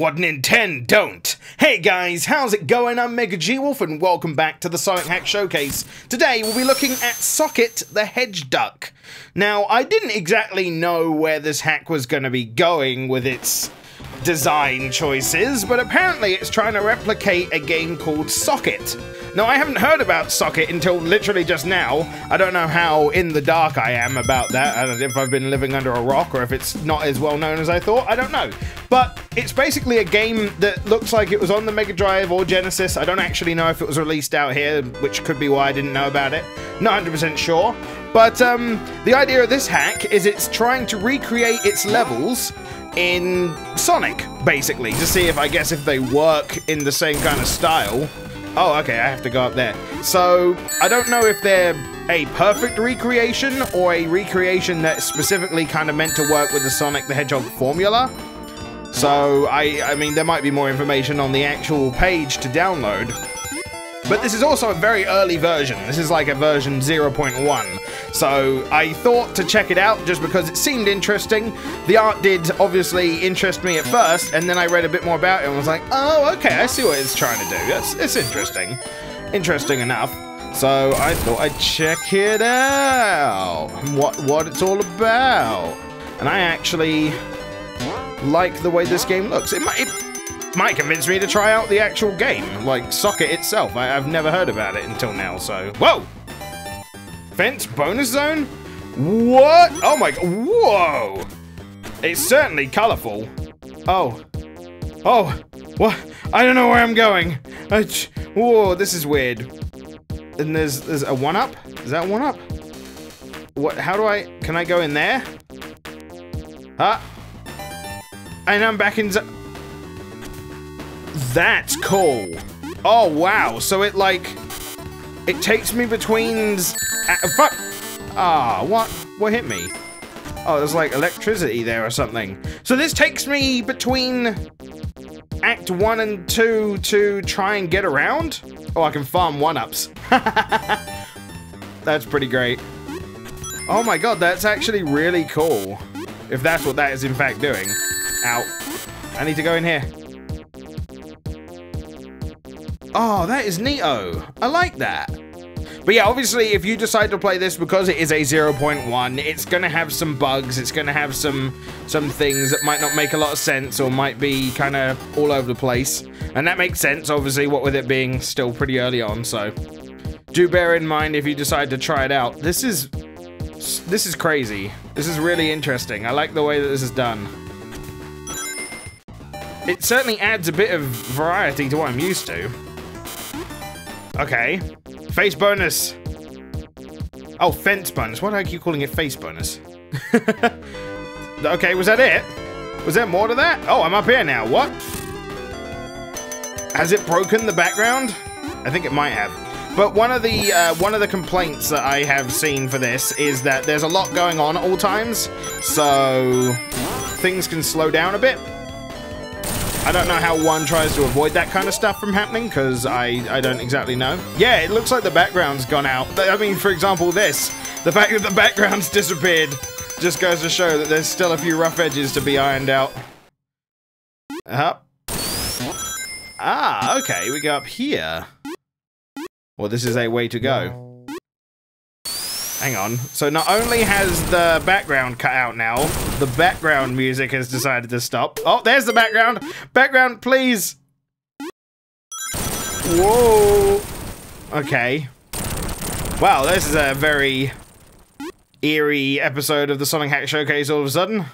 What Nintendo don't. Hey guys, how's it going? I'm MegaGWolf and welcome back to the Sonic Hack Showcase. Today we'll be looking at Socket the Hedgehog. Now, I didn't exactly know where this hack was going to be going with its design choices, but apparently it's trying to replicate a game called Socket. Now, I haven't heard about Socket until literally just now. I don't know how in the dark I am about that, and if I've been living under a rock or if it's not as well known as I thought, I don't know. But it's basically a game that looks like it was on the Mega Drive or Genesis. I don't actually know if it was released out here, which could be why I didn't know about it. Not 100% sure. But the idea of this hack is it's trying to recreate its levels in Sonic, basically, to see if, I guess, if they work in the same kind of style. Oh, okay, I have to go up there. So, I don't know if they're a perfect recreation or a recreation that's specifically kind of meant to work with the Sonic the Hedgehog formula. So, I mean, there might be more information on the actual page to download. But this is also a very early version. This is like a version 0.1. So I thought to check it out just because it seemed interesting. The art did obviously interest me at first, and then I read a bit more about it and was like, oh, okay, I see what it's trying to do. It's interesting. Interesting enough. So I thought I'd check it out. What it's all about. And I actually like the way this game looks. It might convince me to try out the actual game, like Socket itself. I've never heard about it until now, so... Whoa! Fence bonus zone? What? Oh my... Whoa! It's certainly colourful. Oh. Oh. What? I don't know where I'm going. Whoa, this is weird. And there's a one-up? Is that one-up? What? How do I... Can I go in there? Ah. And I'm back in... That's cool. Oh, wow. So it, like... It takes me between... fuck! Ah, what? What hit me? Oh, there's, like, electricity there or something. So this takes me between... Act 1 and 2 to try and get around? Oh, I can farm 1-ups. That's pretty great. Oh, my God. That's actually really cool. If that's what that is, in fact, doing. Ow. I need to go in here. Oh, that is neato. I like that. But yeah, obviously, if you decide to play this, because it is a 0.1, it's going to have some bugs. It's going to have some things that might not make a lot of sense or might be kind of all over the place. And that makes sense, obviously, what with it being still pretty early on. So do bear in mind if you decide to try it out. This is crazy. This is really interesting. I like the way that this is done. It certainly adds a bit of variety to what I'm used to. Okay. Face bonus. Oh, fence bonus. Why do I keep calling it face bonus? Okay, was that it? Was there more to that? Oh, I'm up here now. What? Has it broken the background? I think it might have. But one of the complaints that I have seen for this is that there's a lot going on at all times, so things can slow down a bit. I don't know how one tries to avoid that kind of stuff from happening, because I don't exactly know. Yeah, it looks like the background's gone out. I mean, for example, this. The fact that the background's disappeared just goes to show that there's still a few rough edges to be ironed out. Ah, okay, we go up here. Well, this is a way to go. Hang on. So not only has the background cut out now, the background music has decided to stop. Oh, there's the background! Background, please! Whoa! Okay. Wow, this is a very eerie episode of the Sonic Hack Showcase all of a sudden.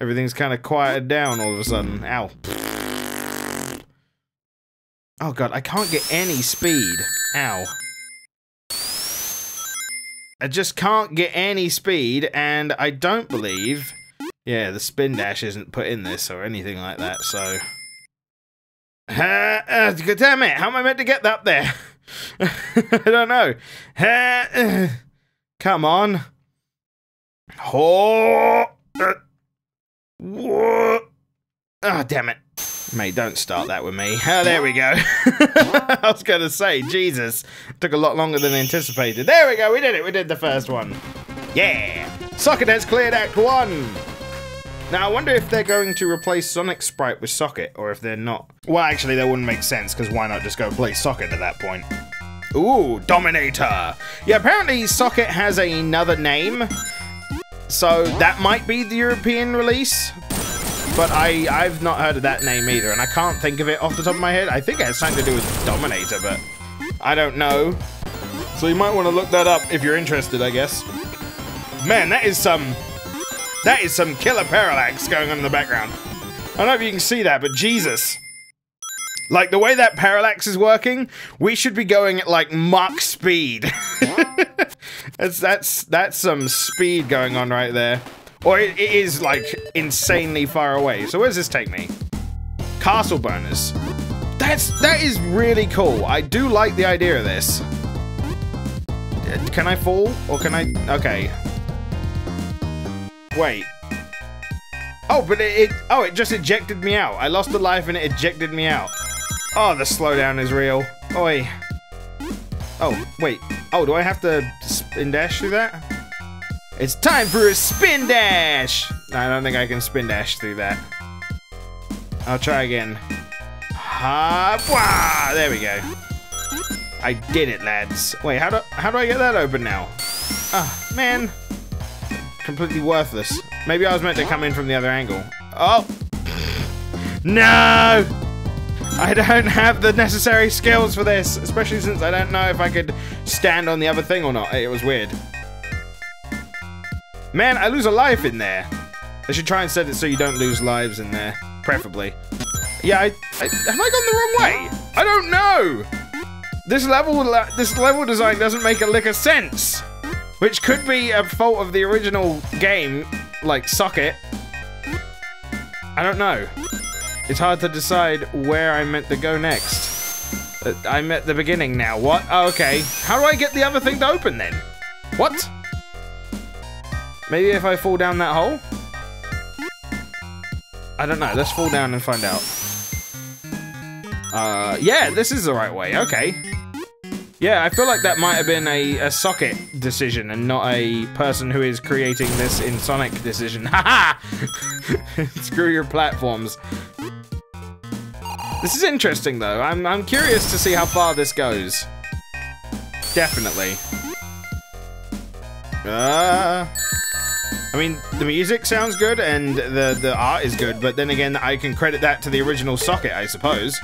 Everything's kind of quieted down all of a sudden. Ow. Oh god, I can't get any speed. Ow. I just can't get any speed, and I don't believe... Yeah, the spin dash isn't put in this or anything like that, so... Damn it, how am I meant to get that up there? I don't know. Come on. Oh, damn it. Mate, don't start that with me. Oh, there we go. I was going to say, Jesus. Took a lot longer than anticipated. There we go, we did it. We did the first one. Yeah. Socket has cleared Act 1. Now, I wonder if they're going to replace Sonic's sprite with Socket, or if they're not. Well, actually, that wouldn't make sense, because why not just go play Socket at that point? Ooh, Dominator! Yeah, apparently Socket has another name, so that might be the European release. But I've not heard of that name either, and I can't think of it off the top of my head. I think it has something to do with Dominator, but I don't know. So you might want to look that up if you're interested, I guess. Man, that is some killer parallax going on in the background. I don't know if you can see that, but Jesus. Like, the way that parallax is working, we should be going at, like, Mach speed. that's some speed going on right there. Or it is, like, insanely far away. So where does this take me? Castle burners. That is really cool. I do like the idea of this. Can I fall? Or can I... Okay. Wait. Oh, but it just ejected me out. I lost a life and it ejected me out. Oh, the slowdown is real. Oi. Oh, wait. Oh, do I have to spin dash through that? It's time for a spin dash! I don't think I can spin dash through that. I'll try again. Ha! There we go. I did it, lads. Wait, how do I get that open now? Ah, oh, man. Completely worthless. Maybe I was meant to come in from the other angle. Oh! No! I don't have the necessary skills for this, especially since I don't know if I could stand on the other thing or not. It was weird. Man, I lose a life in there. I should try and set it so you don't lose lives in there, preferably. Yeah, have I gone the wrong way? I don't know. This level design doesn't make a lick of sense, which could be a fault of the original game, like Socket. I don't know. It's hard to decide where I'm meant to go next. I'm at the beginning now. What? Oh, okay. How do I get the other thing to open then? What? Maybe if I fall down that hole? I don't know. Let's fall down and find out. Yeah, this is the right way. Okay. Yeah, I feel like that might have been a Socket decision and not a person who is creating this in Sonic decision. Haha! Screw your platforms. This is interesting, though. I'm curious to see how far this goes. Definitely. I mean, the music sounds good and the art is good, but then again, I can credit that to the original Socket, I suppose.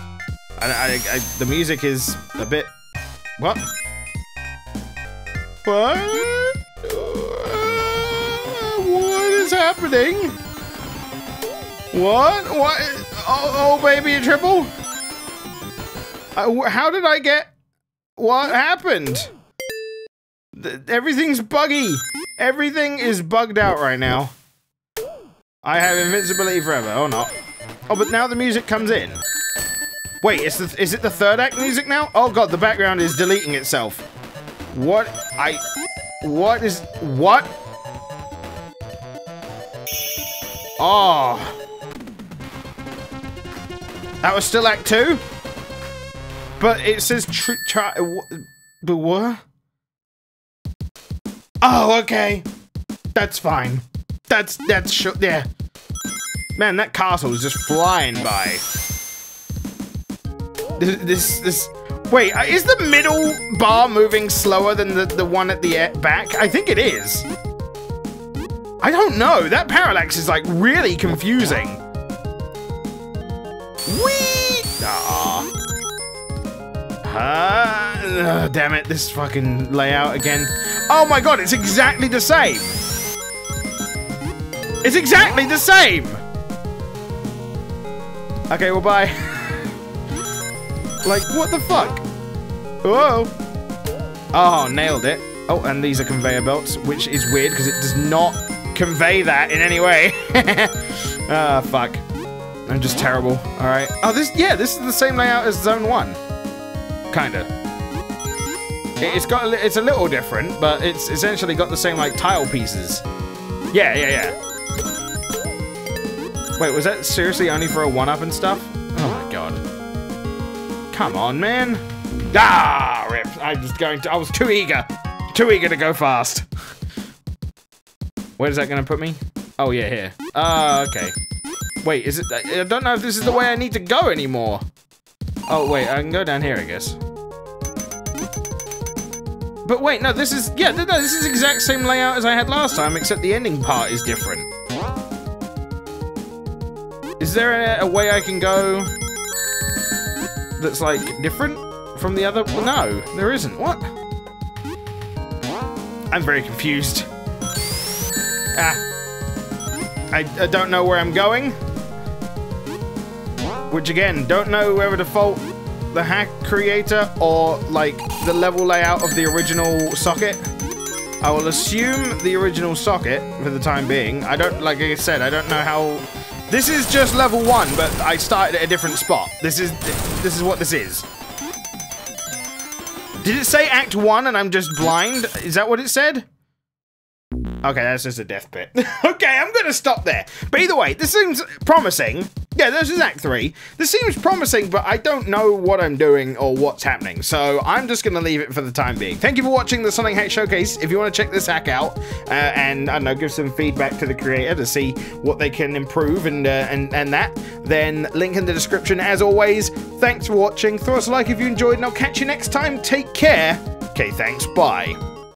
The music is a bit... What? What? What is happening? What? What? Oh, oh baby, a triple? How did I get... What happened? Everything's buggy. Everything is bugged out right now. I have invincibility forever, or not. Oh, but now the music comes in. Wait, is it the third act music now? Oh god, the background is deleting itself. What? Oh. That was still act 2? But it says but what? Oh, okay. That's fine. That's sure. Yeah. Man, that castle is just flying by. This. Wait, is the middle bar moving slower than the one at the back? I think it is. I don't know. That parallax is like really confusing. Whee! Ah. Oh, damn it! This fucking layout again. Oh my god, it's exactly the same! It's exactly the same! Okay, well, bye. Like, what the fuck? Whoa! Oh, nailed it. Oh, and these are conveyor belts, which is weird because it does not convey that in any way. Ah, fuck. I'm just terrible. Alright. Oh, this is the same layout as Zone 1. Kinda. It's a little different, but it's essentially got the same, like, tile pieces. Yeah. Wait, was that seriously only for a 1-up and stuff? Oh my god. Come on, man. Ah, rip. I was too eager. Too eager to go fast. Where is that going to put me? Oh, yeah, here. Okay. Wait, is it... I don't know if this is the way I need to go anymore. Oh, wait, I can go down here, I guess. But wait, no, this is... Yeah, no, this is the exact same layout as I had last time, except the ending part is different. Is there a way I can go that's, like, different from the other? Well, no, there isn't. What? I'm very confused. I don't know where I'm going. Which, again, don't know whether to fault the hack creator or, like, the level layout of the original Socket. I will assume the original Socket for the time being. I don't, like I said, I don't know how... This is just level one, but I started at a different spot. This is what this is. Did it say Act 1 and I'm just blind? Is that what it said? Okay, that's just a death pit. Okay, I'm gonna stop there. But either way, this seems promising. Yeah, this is Act 3. This seems promising, but I don't know what I'm doing or what's happening. So I'm just gonna leave it for the time being. Thank you for watching the Sonic Hack Showcase. If you want to check this hack out and I don't know, give some feedback to the creator to see what they can improve and that, then link in the description as always. Thanks for watching. Throw us a like if you enjoyed, and I'll catch you next time. Take care. Okay, thanks. Bye.